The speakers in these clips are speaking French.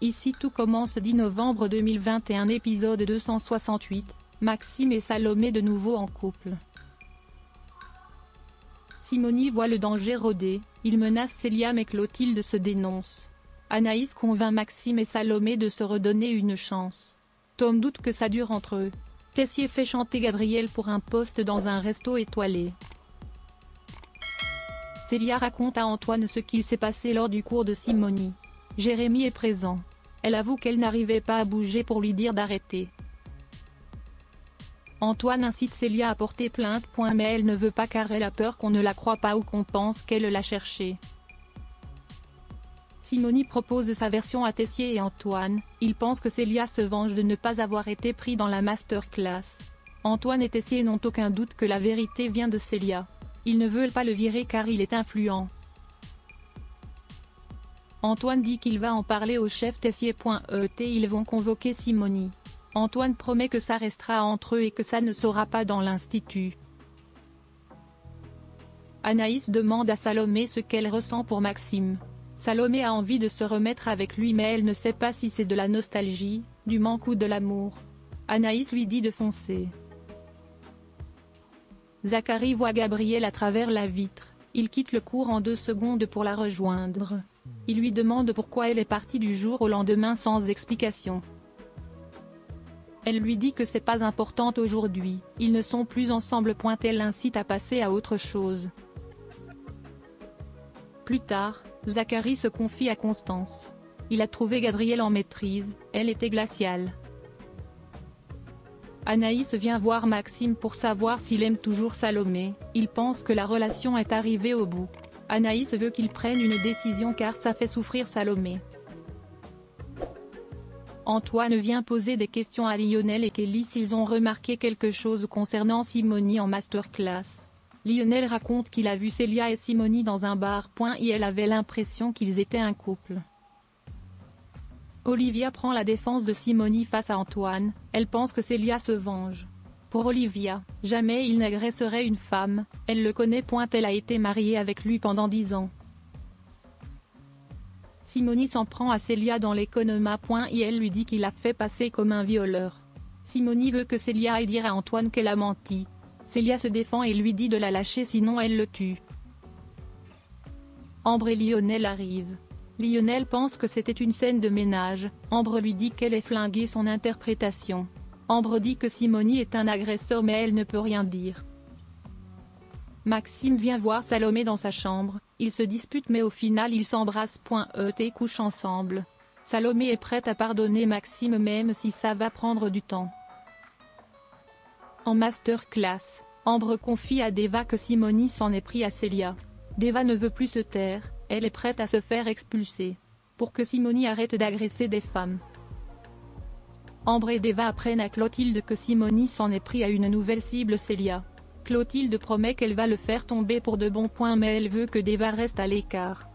Ici tout commence 10 novembre 2021 épisode 268, Maxime et Salomé de nouveau en couple. Simony voit le danger rôder, il menace Célia mais Clotilde se dénonce. Anaïs convainc Maxime et Salomé de se redonner une chance. Tom doute que ça dure entre eux. Tessier fait chanter Gabriel pour un poste dans un resto étoilé. Célia raconte à Antoine ce qu'il s'est passé lors du cours de Simony. Jérémy est présent. Elle avoue qu'elle n'arrivait pas à bouger pour lui dire d'arrêter. Antoine incite Célia à porter plainte. Mais elle ne veut pas car elle a peur qu'on ne la croie pas ou qu'on pense qu'elle l'a cherchée. Simony propose sa version à Tessier et Antoine, ils pensent que Célia se venge de ne pas avoir été pris dans la masterclass. Antoine et Tessier n'ont aucun doute que la vérité vient de Célia. Ils ne veulent pas le virer car il est influent. Antoine dit qu'il va en parler au chef Tessier. Ils vont convoquer Simony. Antoine promet que ça restera entre eux et que ça ne sera pas dans l'institut. Anaïs demande à Salomé ce qu'elle ressent pour Maxime. Salomé a envie de se remettre avec lui mais elle ne sait pas si c'est de la nostalgie, du manque ou de l'amour. Anaïs lui dit de foncer. Zacharie voit Gabriel à travers la vitre, il quitte le cours en 2 secondes pour la rejoindre. Il lui demande pourquoi elle est partie du jour au lendemain sans explication. Elle lui dit que c'est pas important aujourd'hui, ils ne sont plus ensemble. Elle l'incite à passer à autre chose. Plus tard, Zacharie se confie à Constance. Il a trouvé Gabriel en maîtrise, elle était glaciale. Anaïs vient voir Maxime pour savoir s'il aime toujours Salomé, il pense que la relation est arrivée au bout. Anaïs veut qu'il prenne une décision car ça fait souffrir Salomé. Antoine vient poser des questions à Lionel et Kelly s'ils ont remarqué quelque chose concernant Simony en masterclass. Lionel raconte qu'il a vu Célia et Simony dans un bar. Et elle avait l'impression qu'ils étaient un couple. Olivia prend la défense de Simony face à Antoine, elle pense que Célia se venge. Pour Olivia, jamais il n'agresserait une femme, elle le connaît. Elle a été mariée avec lui pendant 10 ans. Simony s'en prend à Célia dans l'économat. Et elle lui dit qu'il a fait passer comme un violeur. Simony veut que Célia aille dire à Antoine qu'elle a menti. Célia se défend et lui dit de la lâcher sinon elle le tue. Ambre et Lionel arrivent. Lionel pense que c'était une scène de ménage, Ambre lui dit qu'elle est flinguée son interprétation. Ambre dit que Simony est un agresseur mais elle ne peut rien dire. Maxime vient voir Salomé dans sa chambre, ils se disputent mais au final ils s'embrassent. Et couchent ensemble. Salomé est prête à pardonner Maxime même si ça va prendre du temps. En masterclass, Ambre confie à Deva que Simony s'en est pris à Célia. Deva ne veut plus se taire, elle est prête à se faire expulser. Pour que Simony arrête d'agresser des femmes. Ambre et Deva apprennent à Clotilde que Simony s'en est pris à une nouvelle cible, Célia. Clotilde promet qu'elle va le faire tomber pour de bons. Mais elle veut que Deva reste à l'écart.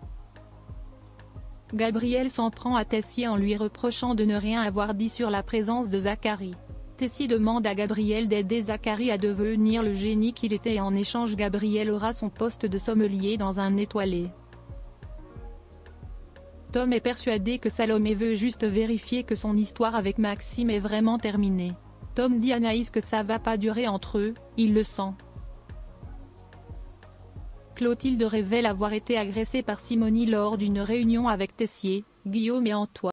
Gabriel s'en prend à Tessier en lui reprochant de ne rien avoir dit sur la présence de Zacharie. Tessier demande à Gabriel d'aider Zacharie à devenir le génie qu'il était et en échange Gabriel aura son poste de sommelier dans un étoilé. Tom est persuadé que Salomé veut juste vérifier que son histoire avec Maxime est vraiment terminée. Tom dit à Anaïs que ça va pas durer entre eux, il le sent. Clotilde révèle avoir été agressée par Simony lors d'une réunion avec Tessier, Guillaume et Antoine.